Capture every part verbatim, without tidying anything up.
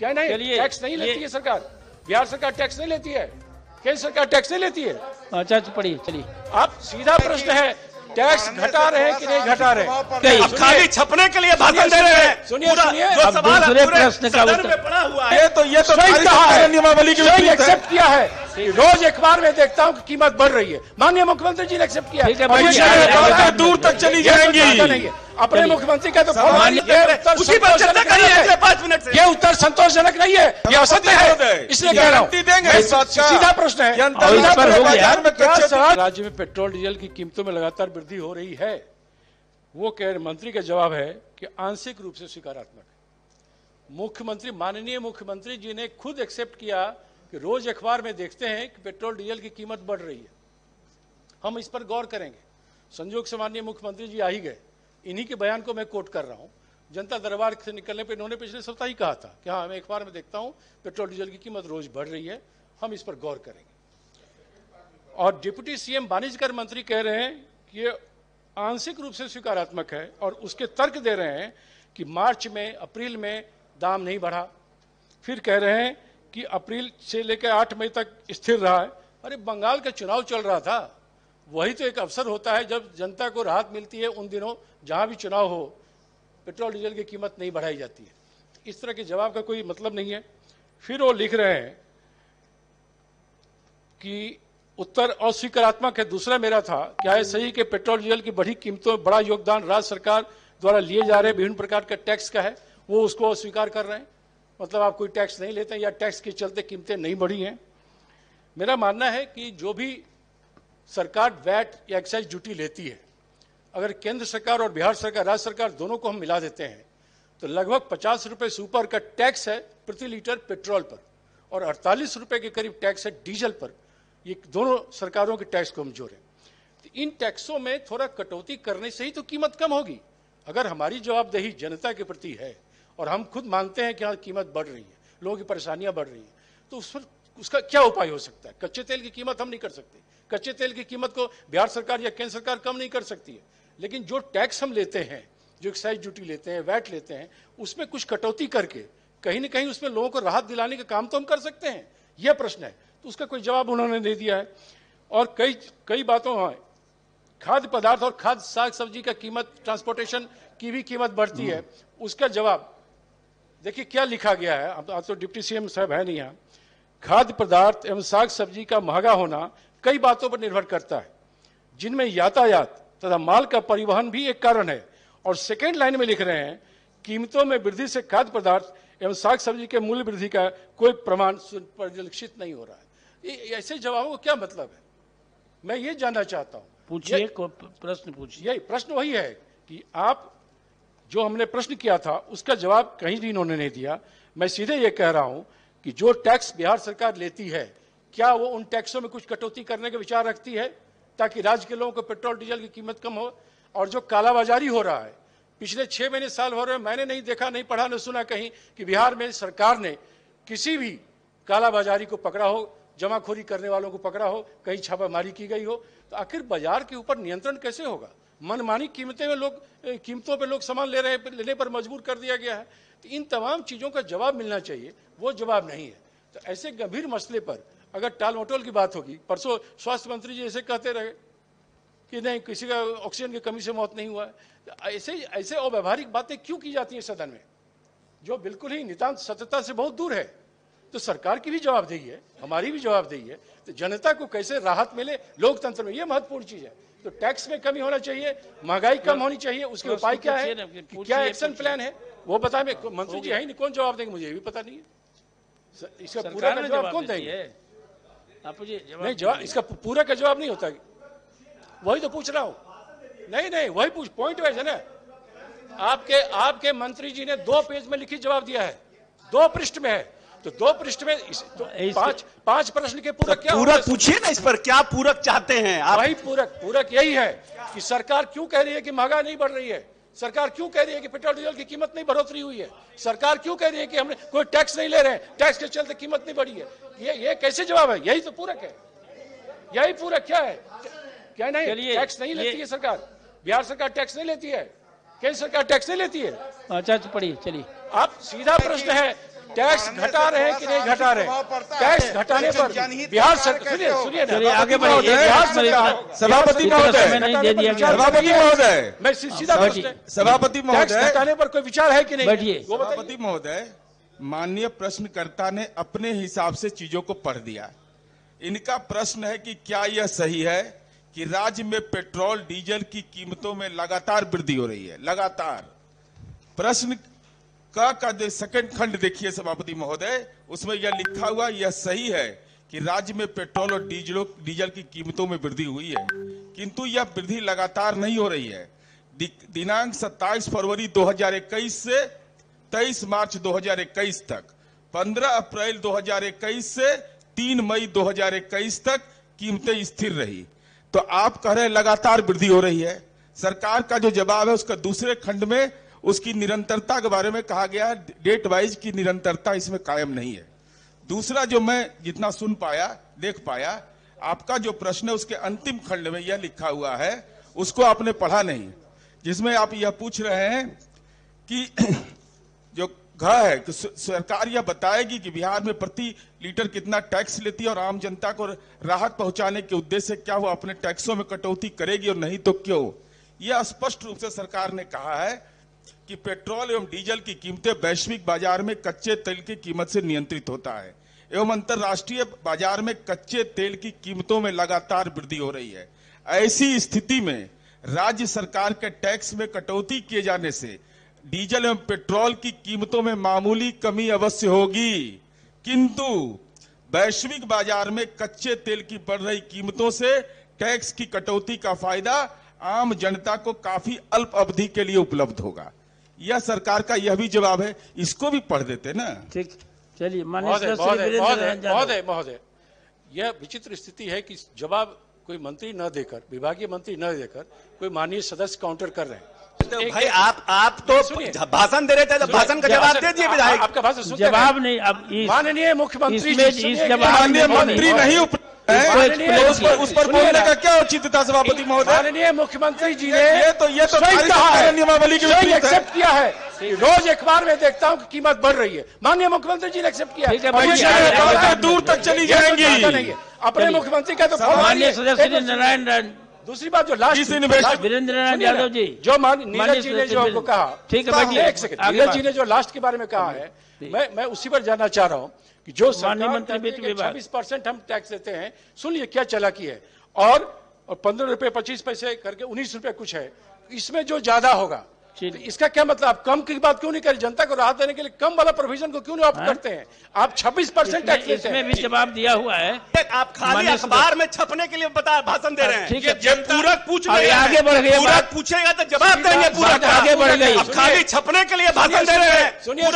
क्या नहीं, टैक्स नहीं लेती है सरकार, बिहार सरकार टैक्स नहीं लेती है, केंद्र सरकार टैक्स नहीं लेती है। अच्छा पढ़िए, चलिए आप सीधा प्रश्न है टैक्स घटा रहे हैं कि नहीं घटा रहे, खाली छपने के लिए भाषण दे रहे हैं। सुनिए सुनिए प्रश्न का उत्तर पड़ा हुआ है तो ये तो नियमावली के लिए एक्सेप्ट किया है। रोज अखबार में देखता हूँ कि कीमत बढ़ रही है, माननीय मुख्यमंत्री जी ने एक्सेप्ट किया, दूर तक चली जाएंगी अपने मुख्यमंत्री का तो पाँच मिनट ये उत्तर संतोषजनक नहीं है, ये असत्य है, इसलिए कह रहा हूँ। सीधा प्रश्न है, राज्य में पेट्रोल डीजल की कीमतों में लगातार वृद्धि हो रही है, वो कह मंत्री का जवाब है कि आंशिक रूप से स्वीकारात्मक है। मुख्यमंत्री माननीय मुख्यमंत्री जी ने खुद एक्सेप्ट किया कि रोज अखबार में देखते हैं कि पेट्रोल डीजल की कीमत बढ़ रही है, हम इस पर गौर करेंगे। संजोग से माननीय मुख्यमंत्री जी आ ही गए, इन्हीं के बयान को मैं कोट कर रहा हूँ। जनता दरबार से निकलने पर इन्होंने पिछले सप्ताह ही कहा था कि हाँ मैं अखबार में देखता हूँ पेट्रोल डीजल की कीमत रोज बढ़ रही है, हम इस पर गौर करेंगे। और डिप्टी सीएम वाणिज्य कर मंत्री कह रहे हैं कि ये आंशिक रूप से स्वीकारात्मक है, और उसके तर्क दे रहे हैं कि मार्च में अप्रैल में दाम नहीं बढ़ा, फिर कह रहे हैं कि अप्रैल से लेकर आठ मई तक स्थिर रहा है। अरे बंगाल का चुनाव चल रहा था, वही तो एक अवसर होता है जब जनता को राहत मिलती है, उन दिनों जहाँ भी चुनाव हो पेट्रोल डीजल की कीमत नहीं बढ़ाई जाती है। इस तरह के जवाब का कोई मतलब नहीं है। फिर वो लिख रहे हैं कि उत्तर अस्वीकारात्मक है। दूसरा मेरा था, क्या है सही कि पेट्रोल डीजल की बढ़ी कीमतों में बड़ा योगदान राज्य सरकार द्वारा लिए जा रहे विभिन्न प्रकार के टैक्स का है, वो उसको अस्वीकार कर रहे हैं, मतलब आप कोई टैक्स नहीं लेते हैं या टैक्स के चलते कीमतें नहीं बढ़ी हैं। मेरा मानना है कि जो भी सरकार वैट या एक्साइज ड्यूटी लेती है, अगर केंद्र सरकार और बिहार सरकार राज्य सरकार दोनों को हम मिला देते हैं तो लगभग पचास रुपये से ऊपर का टैक्स है प्रति लीटर पेट्रोल पर, और अड़तालीस रुपये के करीब टैक्स है डीजल पर। ये दोनों सरकारों के टैक्स को हम जोड़ें तो इन टैक्सों में थोड़ा कटौती करने से ही तो कीमत कम होगी। अगर हमारी जवाबदेही जनता के प्रति है और हम खुद मानते हैं कि हाँ कीमत बढ़ रही है, लोगों की परेशानियां बढ़ रही हैं, तो उस पर उसका क्या उपाय हो सकता है? कच्चे तेल की कीमत हम नहीं कर सकते, कच्चे तेल की कीमत को बिहार सरकार या केंद्र सरकार कम नहीं कर सकती है, लेकिन जो टैक्स हम लेते हैं, जो एक्साइज ड्यूटी लेते हैं, वैट लेते हैं, उसमें कुछ कटौती करके कहीं ना कहीं उसमें लोगों को राहत दिलाने का काम तो हम कर सकते हैं, यह प्रश्न है। तो उसका कोई जवाब उन्होंने नहीं दिया है। और कई कई बातों हैं, खाद्य पदार्थ और खाद्य साग सब्जी का कीमत, ट्रांसपोर्टेशन की भी कीमत बढ़ती है, उसका जवाब देखिए क्या लिखा गया है। अब आज तो डिप्टी सीएम साहब है नहीं यहाँ। खाद्य पदार्थ एवं साग सब्जी का महंगा होना कई बातों पर निर्भर करता है, जिनमें यातायात तथा माल का परिवहन भी एक कारण है। और सेकेंड लाइन में लिख रहे हैं, कीमतों में वृद्धि से खाद्य पदार्थ एवं साग सब्जी के मूल्य वृद्धि का कोई प्रमाण परिलक्षित नहीं हो रहा है। ये ऐसे जवाबों को क्या मतलब है, मैं ये जानना चाहता हूँ। पूछिए, प्रश्न पूछिए। यही प्रश्न वही है कि आप जो हमने प्रश्न किया था उसका जवाब कहीं भी इन्होंने नहीं दिया। मैं सीधे ये कह रहा हूँ कि जो टैक्स बिहार सरकार लेती है, क्या वो उन टैक्सों में कुछ कटौती करने का विचार रखती है ताकि राज्य के लोगों को पेट्रोल डीजल की कीमत कम हो? और जो कालाबाजारी हो रहा है पिछले छः महीने साल हो रहे हैं, मैंने नहीं देखा, नहीं पढ़ा, नहीं सुना कहीं कि बिहार में सरकार ने किसी भी कालाबाजारी को पकड़ा हो, जमाखोरी करने वालों को पकड़ा हो, कहीं छापामारी की गई हो। तो आखिर बाजार के ऊपर नियंत्रण कैसे होगा? मनमानी कीमतें में लोग कीमतों पे लोग सामान ले रहे हैं, लेने पर मजबूर कर दिया गया है। तो इन तमाम चीज़ों का जवाब मिलना चाहिए, वो जवाब नहीं है। तो ऐसे गंभीर मसले पर अगर टाल मटोल की बात होगी, परसों स्वास्थ्य मंत्री जी ऐसे कहते रहे कि नहीं किसी का ऑक्सीजन की कमी से मौत नहीं हुआ है। तो ऐसे ऐसे अव्यावहारिक बातें क्यों की जाती हैं सदन में, जो बिल्कुल ही नितान्त सत्यता से बहुत दूर है? तो सरकार की भी जवाबदेही है, हमारी भी जवाबदेही है। तो जनता को कैसे राहत मिले लोकतंत्र में, ये महत्वपूर्ण चीज़ है। तो टैक्स में कमी होना चाहिए, महंगाई कम होनी चाहिए, उसके उपाय क्या है, क्या एक्शन प्लान है, वो बताएं। मैं मंत्री जी है नहीं, कौन जवाब देंगे मुझे ये भी पता नहीं है। इसका पूरा का जवाब कौन देंगे? आप मुझे नहीं जवाब, इसका पूरा का जवाब नहीं होता, वही तो पूछ रहा हूँ। नहीं नहीं वही पूछ पॉइंट वाइज है ना। आपके आपके मंत्री जी ने दो पेज में लिखित जवाब दिया है, दो पृष्ठ में है, तो दो पृष्ठ में इस, तो पांच पांच प्रश्न के पूरक क्या पूरक पूछिए ना, इस पर क्या पूरक चाहते हैं आप? भाई पूरक पूरक यही है कि सरकार क्यों कह रही है कि महंगाई नहीं बढ़ रही है, सरकार क्यों कह रही है कि पेट्रोल डीजल की कीमत नहीं बढ़ोतरी हुई है, सरकार क्यों कह रही है कि हमने कोई टैक्स नहीं ले रहे हैं, टैक्स के चलते कीमत नहीं बढ़ी है। ये ये कैसे जवाब है? यही तो पूरक है, यही पूरक क्या है? क्या नहीं, टैक्स नहीं लेती है सरकार, बिहार सरकार टैक्स नहीं लेती है, केंद्र सरकार टैक्स नहीं लेती है। अच्छा पढ़िए, चलिए। आप सीधा प्रश्न है टैक्स घटा रहे कि नहीं घटा रहे, टैक्स घटाने पर बिहार सरकार, सुनिए सुनिए आगे बढ़िए, बिहार सरकार सभापति महोदय सभापति महोदय मैं सीधा सभापति महोदय घटाने पर कोई विचार है कि नहीं? बैठिए सभापति महोदय, माननीय प्रश्नकर्ता ने अपने हिसाब से चीजों को पढ़ दिया। इनका प्रश्न है कि क्या यह सही है कि राज्य में पेट्रोल डीजल की कीमतों में लगातार वृद्धि हो रही है? लगातार प्रश्न का का सेकंड खंड देखिए सभापति महोदय, उसमें यह लिखा हुआ, यह सही है कि राज्य में पेट्रोल और डीजलों डीजल की कीमतों में वृद्धि हुई है, किंतु यह वृद्धि लगातार नहीं हो रही है। दि, दिनांक सत्ताईस फरवरी दो हज़ार इक्कीस से तेईस मार्च दो हज़ार इक्कीस तक, पंद्रह अप्रैल दो हज़ार इक्कीस से तीन मई दो हज़ार इक्कीस तक कीमतें स्थिर रही। तो आप कह रहे हैं लगातार वृद्धि हो रही है। सरकार का जो जवाब है उसका दूसरे खंड में उसकी निरंतरता के बारे में कहा गया, डेट वाइज की निरंतरता इसमें कायम नहीं है। दूसरा जो मैं जितना सुन पाया देख पाया, आपका जो प्रश्न है उसके अंतिम खंड में यह लिखा हुआ है, उसको आपने पढ़ा नहीं, जिसमें आप यह पूछ रहे हैं कि जो कहा है कि सरकार यह बताएगी कि बिहार में प्रति लीटर कितना टैक्स लेती है और आम जनता को राहत पहुंचाने के उद्देश्य क्या वो अपने टैक्सों में कटौती करेगी और नहीं तो क्यों। यह स्पष्ट रूप से सरकार ने कहा है कि पेट्रोल एवं डीजल की कीमतें वैश्विक बाजार में कच्चे तेल की कीमत से नियंत्रित होता है एवं अंतर्राष्ट्रीय बाजार में कच्चे तेल की कीमतों में लगातार वृद्धि हो रही है। ऐसी स्थिति में राज्य सरकार के टैक्स में कटौती किए जाने से डीजल एवं पेट्रोल की कीमतों में मामूली कमी अवश्य होगी, किंतु वैश्विक बाजार में कच्चे तेल की बढ़ रही कीमतों से टैक्स की कटौती का फायदा आम जनता को काफी अल्प अवधि के लिए उपलब्ध होगा। यह सरकार का यह भी जवाब है, इसको भी पढ़ देते ना। ठीक, चलिए महोदय महोदय महोदय यह विचित्र स्थिति है कि जवाब कोई मंत्री न देकर, विभागीय मंत्री न देकर कोई माननीय सदस्य काउंटर कर रहे हैं। तो भाई आप आप तो भाषण दे रहे थे, तो भाषण का जवाब दे दिए विधायक। आपका भाषण सुनते हैं? जवाब नहीं। अब माननीय मुख्यमंत्री माननीय मंत्री नहीं उस पर बोलने का क्या उचितता सभापति महोदय? माननीय मुख्यमंत्री जी ने ये तो ये तो नियमावली के लिए एक्सेप्ट किया है। रोज अखबार में देखता हूँ कि कीमत बढ़ रही है, माननीय मुख्यमंत्री जी ने एक्सेप्ट किया, दूर तक चली जाएंगी अपने मुख्यमंत्री का। तो माननीय सदस्य नारायण नारायण, दूसरी बात जो लास्ट वीरेंद्र नारायण यादव जी जो नीरज जी ने जो आपको कहा, ठीक है एक सेकंड, नीरज जी ने जो लास्ट के बारे में कहा है, मैं मैं उसी पर जानना चाह रहा हूँ कि जो छब्बीस परसेंट हम टैक्स देते हैं, सुनिए क्या चालाकी है, और पंद्रह रुपए पच्चीस पैसे करके उन्नीस रुपए कुछ है, इसमें जो ज्यादा होगा इसका क्या मतलब? कम की बात क्यों नहीं करें? जनता को राहत देने के लिए कम वाला प्रोविजन को क्यों नहीं आप करते हैं? आप छब्बीस परसेंट टैक्स लेते हैं। इसमें भी जवाब दिया हुआ है, आप खाली अखबार में छपने के लिए बता भाषण दे रहे हैं। जब पूरा पूछ आगे बढ़ गए, पूरा पूछेगा तो जवाब देंगे, पूरा आगे बढ़ गए, खाली छपने के लिए भाषण दे रहे हैं। सुनिए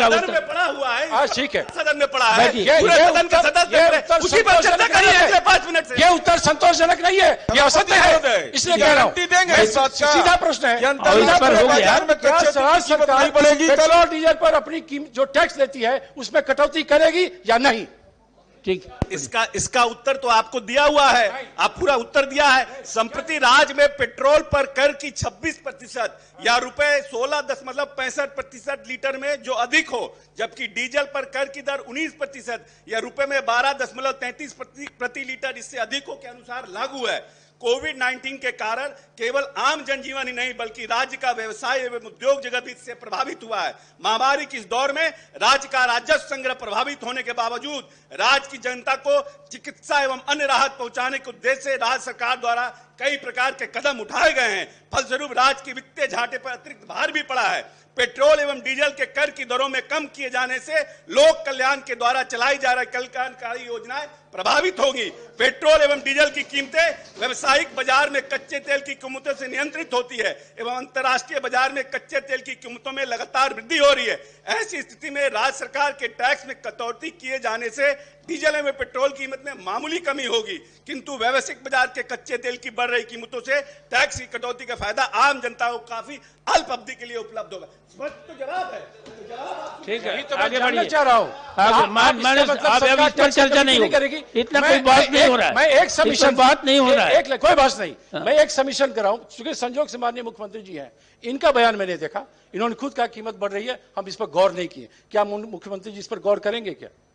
सदन में पड़ा हुआ है, ठीक है सदन में पड़ा है, सदन का सदस्य उसी पर चर्चा करिए पांच मिनट। ये उत्तर संतोषजनक नहीं है, ये असत्य है, इसलिए कह रहा हूँ देंगे सीधा प्रश्न है। और इस पर हो गया सरकार बढ़ेगी पेट्रोल डीजल पर अपनी जो टैक्स लेती है उसमें कटौती करेगी या नहीं? ठीक, इसका इसका उत्तर तो आपको दिया हुआ है, आप पूरा उत्तर दिया है। संप्रति राज्य में पेट्रोल पर कर की छब्बीस प्रतिशत या रुपए सोलह दशमलव पैंसठ प्रतिशत लीटर में जो अधिक हो, जबकि डीजल पर कर की दर उन्नीस प्रतिशत या रुपए में बारह दशमलव तैंतीस प्रति लीटर इससे अधिक हो के अनुसार लागू है। कोविड नाइन्टीन के कारण केवल आम जनजीवन ही नहीं बल्कि राज्य का व्यवसाय एवं उद्योग जगत भी इससे प्रभावित हुआ है। महामारी के इस दौर में राज्य का राजस्व संग्रह प्रभावित होने के बावजूद राज्य की जनता को चिकित्सा एवं अन्य राहत पहुंचाने के उद्देश्य से राज्य सरकार द्वारा कई प्रकार के कदम उठाए गए हैं। फलस्वरूप राज्य के वित्तीय घाटे पर अतिरिक्त भार भी पड़ा है। पेट्रोल एवं डीजल के कर की दरों में कम किए जाने से लोक कल्याण के द्वारा चलाई जा रही कल्याणकारी योजनाएं प्रभावित होगी। पेट्रोल एवं डीजल की कीमतें व्यावसायिक बाजार में कच्चे तेल की कीमतों से नियंत्रित होती है एवं अंतर्राष्ट्रीय बाजार में कच्चे तेल की कीमतों में लगातार वृद्धि हो रही है। ऐसी स्थिति में राज्य सरकार के टैक्स में कटौती किए जाने से डीजल एवं पेट्रोल की कीमत में मामूली कमी होगी, किंतु व्यावसायिक बाजार के कच्चे तेल की बढ़ रही कीमतों से टैक्स की कटौती का फायदा आम जनता को काफी अल्प अवधि के लिए उपलब्ध होगा। स्पष्ट तो जवाब है, तो जवाब ठीक है, तो मैं जानना चाह रहा हूँ मैंने अभी चर्चा नहीं करेगी, इतना कोई बात नहीं हो रहा है। मैं एक समीशन बात नहीं हो रहा है, कोई बात नहीं, मैं एक समीशन कर रहा हूँ। चूंकि संजोग से माननीय मुख्यमंत्री जी हैं, इनका बयान मैंने देखा, इन्होंने खुद कहा कीमत बढ़ रही है, हम इस पर गौर नहीं किए। क्या मुख्यमंत्री जी इस पर गौर करेंगे क्या?